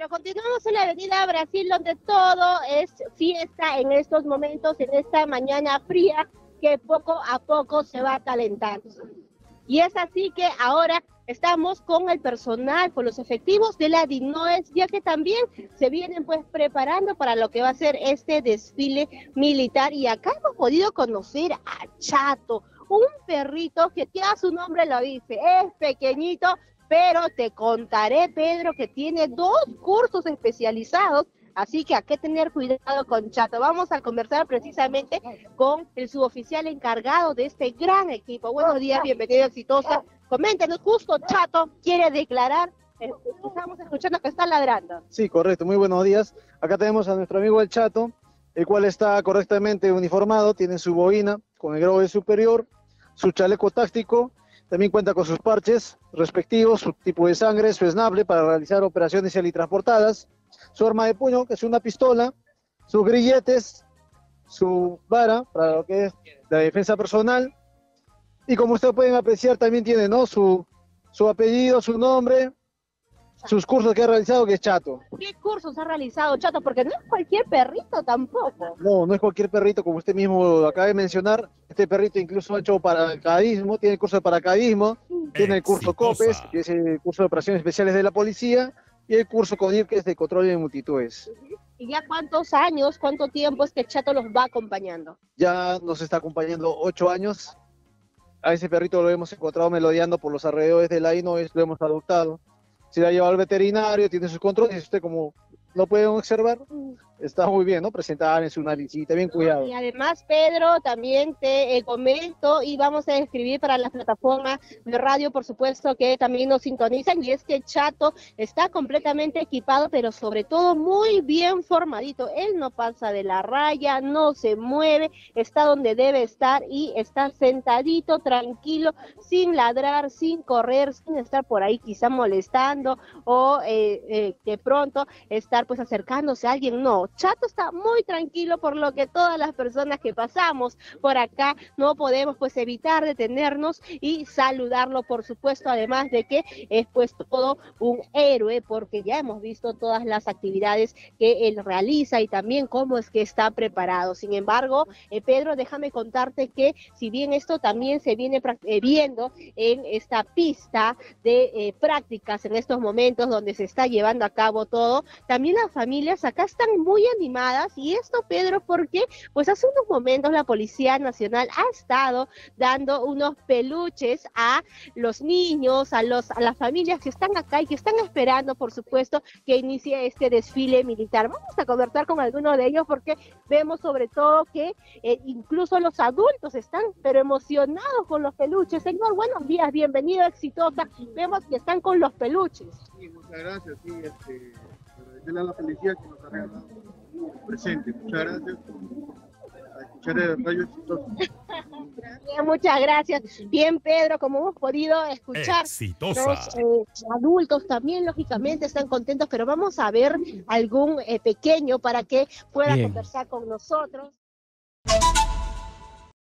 Pedro, continuamos en la avenida Brasil, donde todo es fiesta en estos momentos, en esta mañana fría que poco a poco se va calentando. Y es así que ahora estamos con el personal, con los efectivos de la DINOES, ya que también se vienen pues preparando para lo que va a ser este desfile militar. Y acá hemos podido conocer a Chato, un perrito que ya su nombre lo dice, es pequeñito, pero te contaré, Pedro, que tiene 2 cursos especializados, así que hay que tener cuidado con Chato. Vamos a conversar precisamente con el suboficial encargado de este gran equipo. Buenos días, bienvenido a Exitosa. Coméntenos, justo Chato quiere declarar, estamos escuchando que está ladrando. Sí, correcto, muy buenos días. Acá tenemos a nuestro amigo el Chato, el cual está correctamente uniformado, tiene su boina con el grado de superior, su chaleco táctico, también cuenta con sus parches respectivos, su tipo de sangre, su esnable para realizar operaciones helitransportadas, su arma de puño, que es una pistola, sus grilletes, su vara para lo que es la defensa personal. Y como ustedes pueden apreciar, también tiene, ¿no?, su apellido, su nombre, sus cursos que ha realizado, que es Chato. ¿Qué cursos ha realizado Chato? Porque no es cualquier perrito tampoco. No, no es cualquier perrito, como usted mismo acaba de mencionar. Este perrito incluso ha hecho paracaidismo, tiene el curso de paracaidismo, tiene el curso Copes, que es el curso de operaciones especiales de la policía, y el curso CONIR, que es de control de multitudes. ¿Y ya cuántos años, cuánto tiempo es que Chato los va acompañando? Ya nos está acompañando 8 años. A ese perrito lo hemos encontrado melodeando por los alrededores de la INOES, lo hemos adoptado. Se la lleva al veterinario, tiene sus controles, y usted, como lo pueden observar, está muy bien, ¿no?, presentada en su naricita, bien cuidado. Y además, Pedro, también te comento, y vamos a escribir para las plataformas de radio, por supuesto, que también nos sintonizan, y es que Chato está completamente equipado, pero sobre todo muy bien formadito. Él no pasa de la raya, no se mueve, está donde debe estar, y está sentadito, tranquilo, sin ladrar, sin correr, sin estar por ahí quizá molestando, o de pronto estar pues acercándose a alguien. No, Chato está muy tranquilo, por lo que todas las personas que pasamos por acá no podemos pues evitar detenernos y saludarlo, por supuesto, además de que es pues todo un héroe, porque ya hemos visto todas las actividades que él realiza y también cómo es que está preparado. Sin embargo, Pedro, déjame contarte que si bien esto también se viene viendo en esta pista de prácticas en estos momentos donde se está llevando a cabo todo, también las familias acá están muy animadas, y esto, Pedro, porque pues hace unos momentos la Policía Nacional ha estado dando unos peluches a los niños, a las familias que están acá y que están esperando, por supuesto, que inicie este desfile militar. Vamos a conversar con alguno de ellos, porque vemos sobre todo que incluso los adultos están pero emocionados con los peluches. Señor, buenos días, bienvenido a Exitosa. Vemos que están con los peluches. Sí, muchas gracias, sí, agradecerle a la policía que nos arregla presente. Muchas gracias. A escuchar el radio Exitosa. Bien, muchas gracias. Bien, Pedro, como hemos podido escuchar, los adultos también, lógicamente, están contentos, pero vamos a ver algún pequeño para que pueda conversar con nosotros.